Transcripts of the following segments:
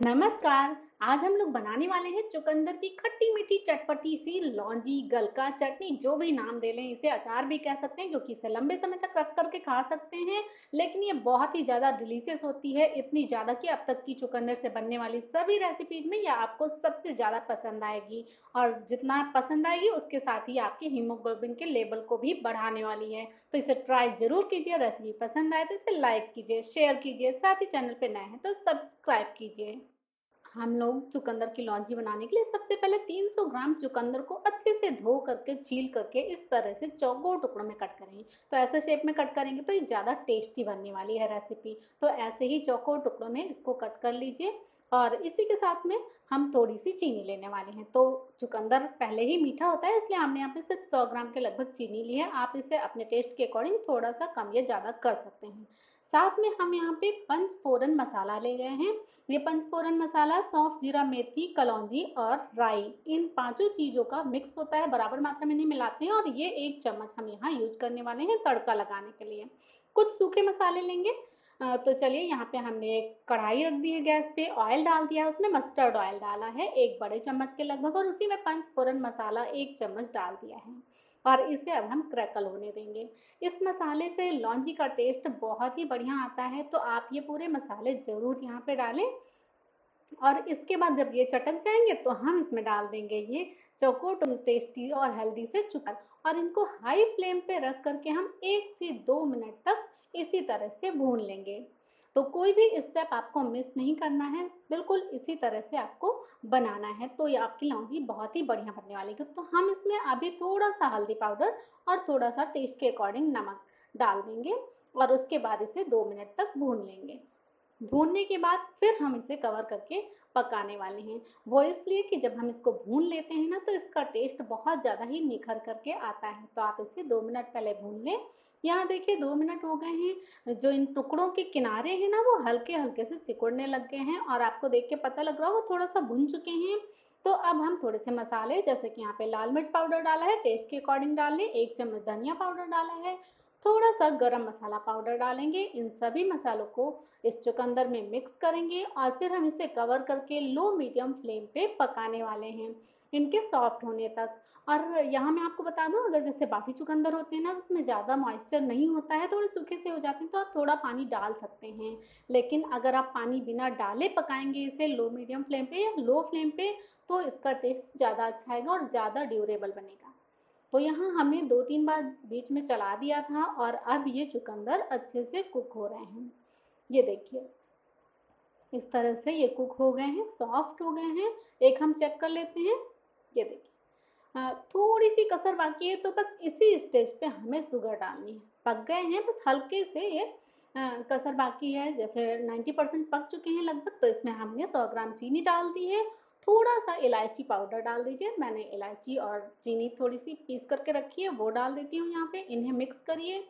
नमस्कार, आज हम लोग बनाने वाले हैं चुकंदर की खट्टी मीठी चटपटी सी लौंजी, गलका, चटनी, जो भी नाम दे लें। इसे अचार भी कह सकते हैं क्योंकि इसे लंबे समय तक रख करके खा सकते हैं, लेकिन ये बहुत ही ज़्यादा डिलीशियस होती है, इतनी ज़्यादा कि अब तक की चुकंदर से बनने वाली सभी रेसिपीज में यह आपको सबसे ज़्यादा पसंद आएगी। और जितना पसंद आएगी उसके साथ ही आपके हीमोग्लोबिन के लेवल को भी बढ़ाने वाली है। तो इसे ट्राई ज़रूर कीजिए। रेसिपी पसंद आए तो इसे लाइक कीजिए, शेयर कीजिए, साथ ही चैनल पर नए हैं तो सब्सक्राइब कीजिए। हम लोग चुकंदर की लौंजी बनाने के लिए सबसे पहले 300 ग्राम चुकंदर को अच्छे से धो करके, छील करके इस तरह से चौकोर टुकड़ों में कट करेंगे। तो ऐसे शेप में कट करेंगे तो ये ज़्यादा टेस्टी बनने वाली है रेसिपी। तो ऐसे ही चौकोर टुकड़ों में इसको कट कर लीजिए। और इसी के साथ में हम थोड़ी सी चीनी लेने वाले हैं। तो चुकंदर पहले ही मीठा होता है, इसलिए हमने यहाँ पे सिर्फ 100 ग्राम के लगभग चीनी ली है। आप इसे अपने टेस्ट के अकॉर्डिंग थोड़ा सा कम या ज़्यादा कर सकते हैं। साथ में हम यहाँ पे पंचफोरन मसाला ले रहे हैं। ये पंचफोरन मसाला सौंफ, जीरा, मेथी, कलौंजी और राई, इन पाँचों चीज़ों का मिक्स होता है, बराबर मात्रा में नहीं मिलाते हैं। और ये 1 चम्मच हम यहाँ यूज करने वाले हैं तड़का लगाने के लिए। कुछ सूखे मसाले लेंगे। तो चलिए, यहाँ पे हमने एक कढ़ाई रख दी है गैस पे, ऑयल डाल दिया है, उसमें मस्टर्ड ऑयल डाला है 1 बड़े चम्मच के लगभग, और उसी में पंचफोरन मसाला 1 चम्मच डाल दिया है। और इसे अब हम क्रैकल होने देंगे। इस मसाले से लौंजी का टेस्ट बहुत ही बढ़िया आता है, तो आप ये पूरे मसाले ज़रूर यहाँ पे डालें। और इसके बाद जब ये चटक जाएंगे तो हम इसमें डाल देंगे ये चौकोट टेस्टी और हेल्दी से चुकंदर, और इनको हाई फ्लेम पे रख करके हम 1 से 2 मिनट तक इसी तरह से भून लेंगे। तो कोई भी स्टेप आपको मिस नहीं करना है, बिल्कुल इसी तरह से आपको बनाना है। तो ये आपकी लौंजी बहुत ही बढ़िया बनने वाली है। तो हम इसमें अभी थोड़ा सा हल्दी पाउडर और थोड़ा सा टेस्ट के अकॉर्डिंग नमक डाल देंगे, और उसके बाद इसे 2 मिनट तक भून लेंगे। भूनने के बाद फिर हम इसे कवर करके पकाने वाले हैं। वो इसलिए कि जब हम इसको भून लेते हैं ना, तो इसका टेस्ट बहुत ज़्यादा ही निखर करके आता है। तो आप इसे 2 मिनट पहले भून लें। यहाँ देखिए 2 मिनट हो गए हैं। जो इन टुकड़ों के किनारे हैं ना, वो हल्के हल्के से सिकुड़ने लग गए हैं, और आपको देख के पता लग रहा हो वो थोड़ा सा भुन चुके हैं। तो अब हम थोड़े से मसाले, जैसे कि यहाँ पे लाल मिर्च पाउडर डाला है, टेस्ट के अकॉर्डिंग डाल लें। 1 चम्मच धनिया पाउडर डाला है, थोड़ा सा गरम मसाला पाउडर डालेंगे। इन सभी मसालों को इस चुकंदर में मिक्स करेंगे, और फिर हम इसे कवर करके लो मीडियम फ्लेम पे पकाने वाले हैं, इनके सॉफ्ट होने तक। और यहाँ मैं आपको बता दूँ, अगर जैसे बासी चुकंदर होते हैं ना, उसमें ज़्यादा मॉइस्चर नहीं होता है, थोड़े सूखे से हो जाते हैं, तो आप थोड़ा पानी डाल सकते हैं। लेकिन अगर आप पानी बिना डाले पकाएंगे इसे लो मीडियम फ्लेम पे या लो फ्लेम पे, तो इसका टेस्ट ज़्यादा अच्छा आएगा और ज़्यादा ड्यूरेबल बनेगा। तो यहाँ हमने 2-3 बार बीच में चला दिया था, और अब ये चुकंदर अच्छे से कुक हो रहे हैं। ये देखिए इस तरह से ये कुक हो गए हैं, सॉफ्ट हो गए हैं। एक हम चेक कर लेते हैं। ये देखिए थोड़ी सी कसर बाकी है, तो बस इसी स्टेज पे हमें शुगर डालनी है। पक गए हैं, बस हल्के से ये कसर बाकी है। जैसे 90% पक चुके हैं लगभग, तो इसमें हमने 100 ग्राम चीनी डाल दी है। थोड़ा सा इलायची पाउडर डाल दीजिए। मैंने इलायची और चीनी थोड़ी सी पीस करके रखी है, वो डाल देती हूँ यहाँ पे। इन्हें मिक्स करिए।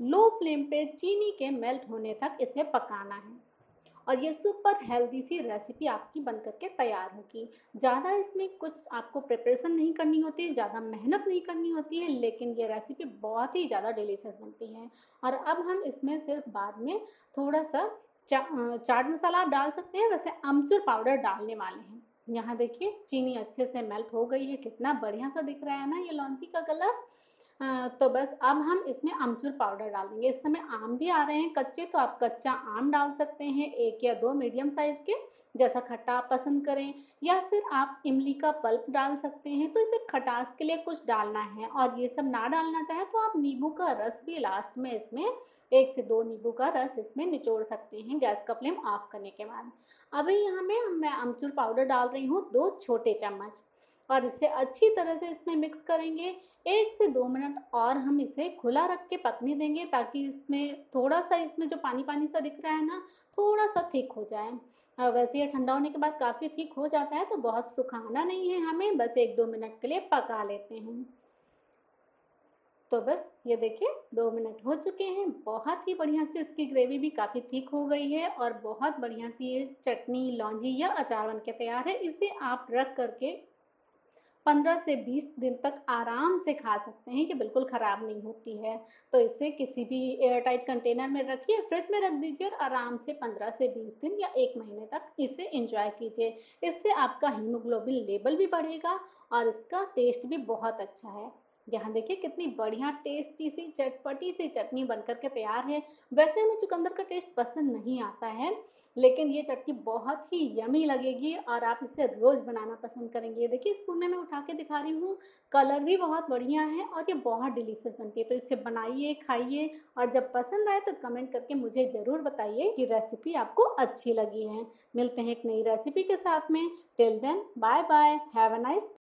लो फ्लेम पे चीनी के मेल्ट होने तक इसे पकाना है, और ये सुपर हेल्दी सी रेसिपी आपकी बन करके तैयार होगी। ज़्यादा इसमें कुछ आपको प्रिपरेशन नहीं करनी होती है, ज़्यादा मेहनत नहीं करनी होती है, लेकिन ये रेसिपी बहुत ही ज़्यादा डिलीशियस बनती है। और अब हम इसमें सिर्फ बाद में थोड़ा सा चाट मसाला आप डाल सकते हैं, वैसे अमचूर पाउडर डालने वाले हैं। यहाँ देखिए चीनी अच्छे से मेल्ट हो गई है, कितना बढ़िया सा दिख रहा है ना ये लौंजी का कलर। तो बस अब हम इसमें अमचूर पाउडर डाल देंगे। इस समय आम भी आ रहे हैं कच्चे, तो आप कच्चा आम डाल सकते हैं, 1 या 2 मीडियम साइज़ के, जैसा खट्टा आप पसंद करें। या फिर आप इमली का पल्प डाल सकते हैं। तो इसे खटास के लिए कुछ डालना है। और ये सब ना डालना चाहे तो आप नींबू का रस भी लास्ट में, इसमें 1 से 2 नींबू का रस इसमें निचोड़ सकते हैं, गैस का फ्लेम ऑफ करने के बाद। अभी यहाँ में मैं अमचूर पाउडर डाल रही हूँ 2 छोटे चम्मच, और इसे अच्छी तरह से इसमें मिक्स करेंगे। 1 से 2 मिनट और हम इसे खुला रख के पकने देंगे, ताकि इसमें थोड़ा सा, इसमें जो पानी पानी सा दिख रहा है ना, थोड़ा सा थिक हो जाए। वैसे ये ठंडा होने के बाद काफ़ी थिक हो जाता है, तो बहुत सुखाना नहीं है हमें, बस 1-2 मिनट के लिए पका लेते हैं। तो बस ये देखिए 2 मिनट हो चुके हैं। बहुत ही बढ़िया से इसकी ग्रेवी भी काफ़ी थिक हो गई है, और बहुत बढ़िया सी ये चटनी, लौंजी या अचार बन के तैयार है। इसे आप रख करके 15 से 20 दिन तक आराम से खा सकते हैं। ये बिल्कुल ख़राब नहीं होती है। तो इसे किसी भी एयरटाइट कंटेनर में रखिए, फ्रिज में रख दीजिए और आराम से 15 से 20 दिन या एक महीने तक इसे एंजॉय कीजिए। इससे आपका हीमोग्लोबिन लेवल भी बढ़ेगा और इसका टेस्ट भी बहुत अच्छा है। यहाँ देखिए कितनी बढ़िया टेस्टी सी चटपटी सी चटनी बनकर के तैयार है। वैसे हमें चुकंदर का टेस्ट पसंद नहीं आता है, लेकिन ये चटनी बहुत ही यमी लगेगी और आप इसे रोज़ बनाना पसंद करेंगे। देखिए स्पून में मैं उठा के दिखा रही हूँ, कलर भी बहुत बढ़िया है और ये बहुत डिलीशियस बनती है। तो इसे बनाइए, खाइए और जब पसंद आए तो कमेंट करके मुझे ज़रूर बताइए कि रेसिपी आपको अच्छी लगी है। मिलते हैं एक नई रेसिपी के साथ में। Till then bye bye, have a nice